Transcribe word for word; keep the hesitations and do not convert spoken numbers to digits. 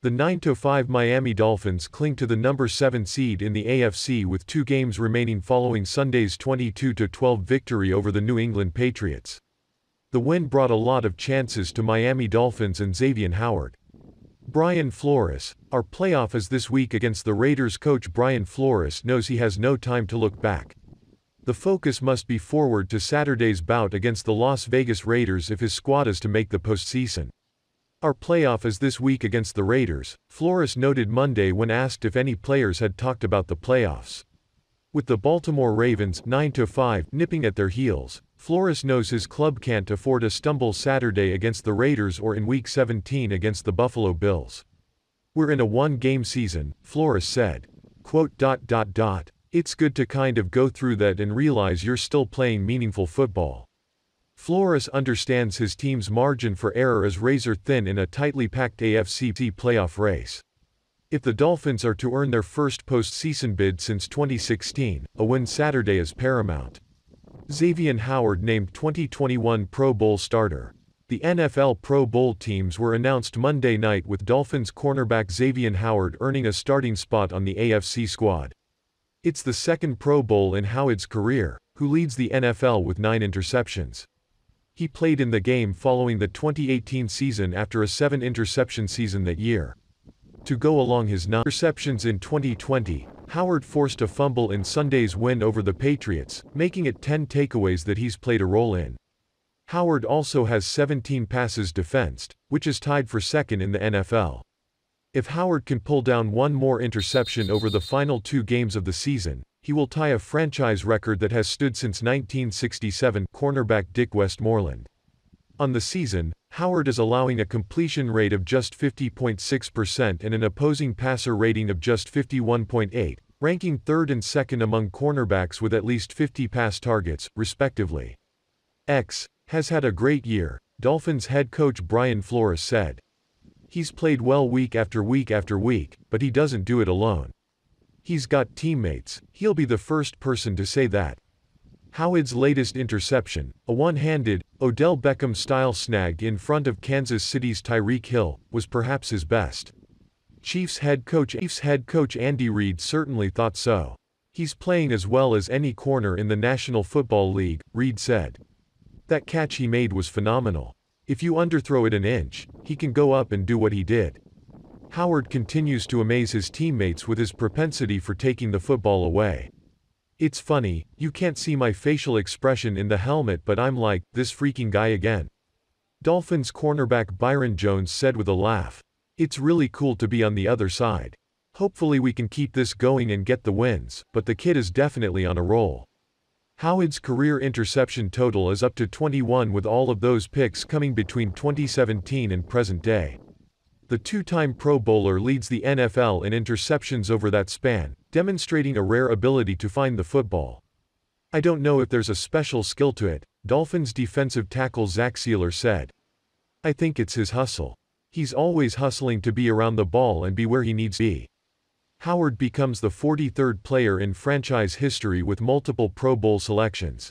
The nine and five Miami Dolphins cling to the number seven seed in the A F C with two games remaining following Sunday's twenty-two to twelve victory over the New England Patriots. The win brought a lot of chances to Miami Dolphins and Xavien Howard. Brian Flores, our playoff is this week against the Raiders. Coach Brian Flores knows he has no time to look back. The focus must be forward to Saturday's bout against the Las Vegas Raiders if his squad is to make the postseason. Our playoff is this week against the Raiders, Flores noted Monday when asked if any players had talked about the playoffs. With the Baltimore Ravens nine and five nipping at their heels, Flores knows his club can't afford a stumble Saturday against the Raiders or in Week seventeen against the Buffalo Bills. "We're in a one-game season," Flores said. Quote, dot, dot, dot, "It's good to kind of go through that and realize you're still playing meaningful football." Flores understands his team's margin for error is razor thin in a tightly packed A F C playoff race. If the Dolphins are to earn their first postseason bid since twenty sixteen, a win Saturday is paramount. Xavien Howard named twenty twenty-one Pro Bowl starter. The N F L Pro Bowl teams were announced Monday night, with Dolphins cornerback Xavien Howard earning a starting spot on the A F C squad. It's the second Pro Bowl in Howard's career, who leads the N F L with nine interceptions. He played in the game following the twenty eighteen season after a seven interception season that year. To go along his nine interceptions in twenty twenty, Howard forced a fumble in Sunday's win over the Patriots, making it ten takeaways that he's played a role in. Howard also has seventeen passes defensed, which is tied for second in the N F L. If Howard can pull down one more interception over the final two games of the season, he will tie a franchise record that has stood since nineteen sixty-seven, cornerback Dick Westmoreland. On the season, Howard is allowing a completion rate of just fifty point six percent and an opposing passer rating of just fifty-one point eight, ranking third and second among cornerbacks with at least fifty pass targets, respectively. X has had a great year, Dolphins head coach Brian Flores said. "He's played well week after week after week, but he doesn't do it alone. He's got teammates. He'll be the first person to say that." Howard's latest interception, a one-handed, Odell Beckham-style snag in front of Kansas City's Tyreek Hill, was perhaps his best. Chiefs head coach, Chiefs head coach Andy Reid certainly thought so. "He's playing as well as any corner in the National Football League," Reid said. "That catch he made was phenomenal. If you underthrow it an inch, he can go up and do what he did." Howard continues to amaze his teammates with his propensity for taking the football away. "It's funny, you can't see my facial expression in the helmet, but I'm like, this freaking guy again." Dolphins cornerback Byron Jones said with a laugh, "It's really cool to be on the other side. Hopefully we can keep this going and get the wins, but the kid is definitely on a roll." Howard's career interception total is up to twenty-one, with all of those picks coming between twenty seventeen and present day. The two-time Pro Bowler leads the N F L in interceptions over that span, demonstrating a rare ability to find the football. "I don't know if there's a special skill to it," Dolphins defensive tackle Zach Sealer said. "I think it's his hustle. He's always hustling to be around the ball and be where he needs to be." Howard becomes the forty-third player in franchise history with multiple Pro Bowl selections.